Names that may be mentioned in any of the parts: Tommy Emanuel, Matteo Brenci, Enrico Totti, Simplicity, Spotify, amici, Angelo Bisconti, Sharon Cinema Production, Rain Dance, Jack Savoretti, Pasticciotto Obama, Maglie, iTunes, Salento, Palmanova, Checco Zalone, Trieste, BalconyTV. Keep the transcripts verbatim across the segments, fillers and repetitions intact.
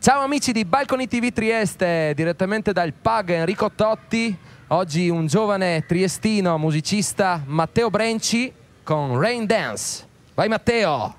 Ciao amici di Balcony ti vu Trieste, direttamente dal P A G Enrico Totti. Oggi un giovane triestino musicista, Matteo Brenci, con Rain Dance. Vai Matteo!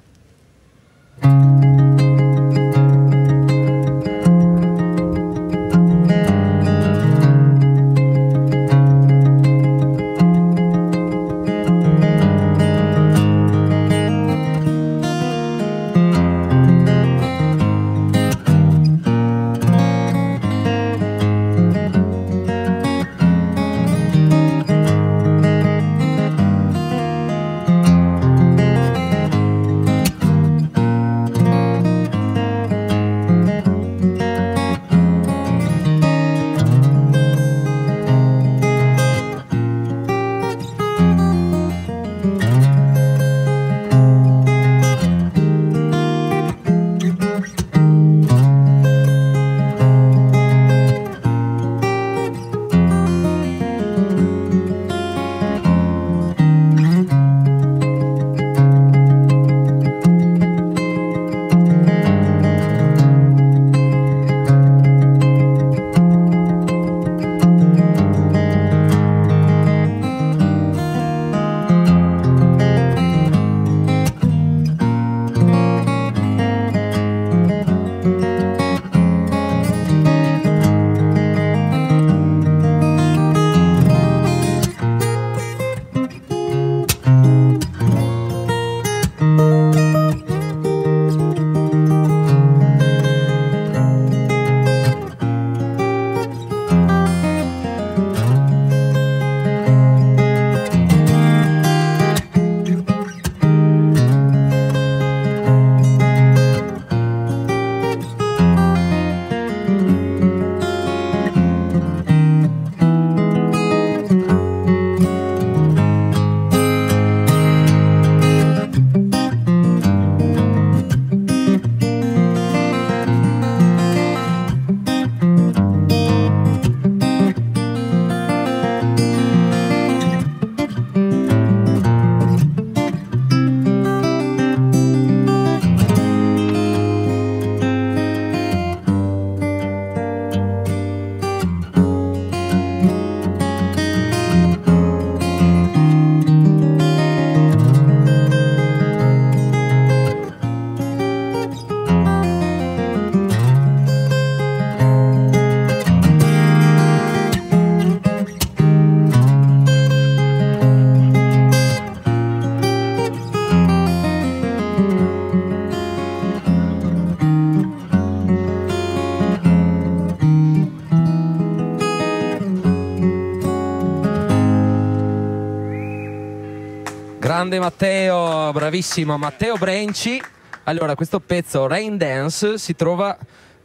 Grande Matteo, bravissimo Matteo Brenci. Allora, questo pezzo Rain Dance si trova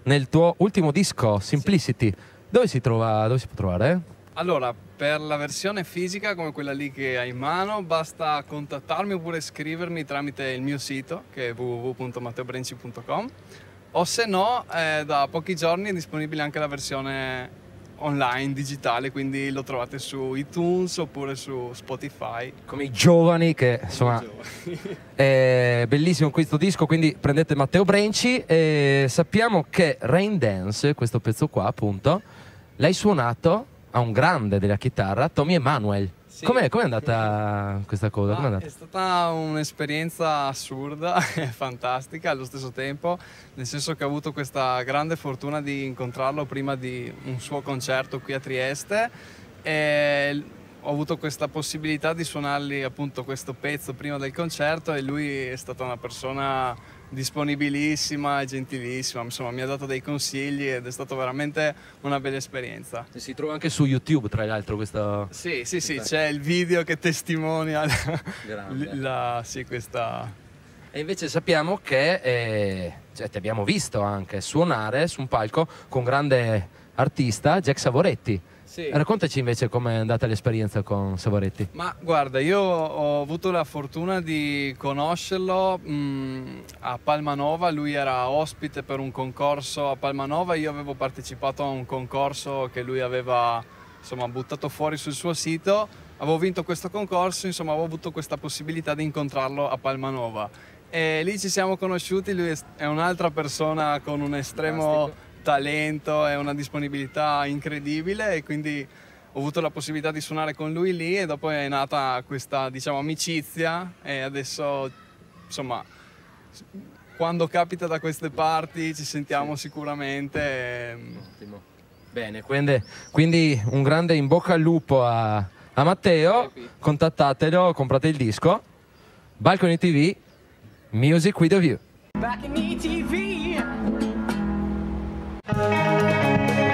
nel tuo ultimo disco, Simplicity. Dove si trova, dove si può trovare? Allora, per la versione fisica, come quella lì che hai in mano, basta contattarmi oppure scrivermi tramite il mio sito, che è w w w punto matteo brenci punto com, o se no, eh, da pochi giorni è disponibile anche la versione online, digitale, quindi lo trovate su iTunes oppure su Spotify. Come i giovani che, insomma, giovani. È bellissimo questo disco, quindi prendete Matteo Brenci. E sappiamo che Rain Dance, questo pezzo qua appunto, l'hai suonato a un grande della chitarra, Tommy Emanuel. Sì. Com'è, com'è andata questa cosa? Ah, è, andata? È stata un'esperienza assurda e fantastica allo stesso tempo, nel senso che ho avuto questa grande fortuna di incontrarlo prima di un suo concerto qui a Trieste e ho avuto questa possibilità di suonargli appunto questo pezzo prima del concerto e lui è stata una persona disponibilissima e gentilissima, insomma mi ha dato dei consigli ed è stata veramente una bella esperienza. E si trova anche su YouTube tra l'altro questa... Sì, sì, sì, c'è il video che testimonia la, la, sì, questa... E invece sappiamo che eh, cioè, ti abbiamo visto anche suonare su un palco con grande artista Jack Savoretti. Sì. Raccontaci invece com'è andata l'esperienza con Savoretti. Ma guarda, io ho avuto la fortuna di conoscerlo mh, a Palmanova. Lui era ospite per un concorso a Palmanova. Io avevo partecipato a un concorso che lui aveva, insomma, buttato fuori sul suo sito. Avevo vinto questo concorso, insomma, avevo avuto questa possibilità di incontrarlo a Palmanova. E lì ci siamo conosciuti, lui è un'altra persona con un estremo talento e una disponibilità incredibile, e quindi ho avuto la possibilità di suonare con lui lì, e dopo è nata questa, diciamo, amicizia, e adesso, insomma, quando capita da queste parti ci sentiamo sì. sicuramente. E... Ottimo. Bene, quindi, quindi un grande in bocca al lupo a, a Matteo, contattatelo, comprate il disco, Balcony T V, Music With A View. Balcony T V.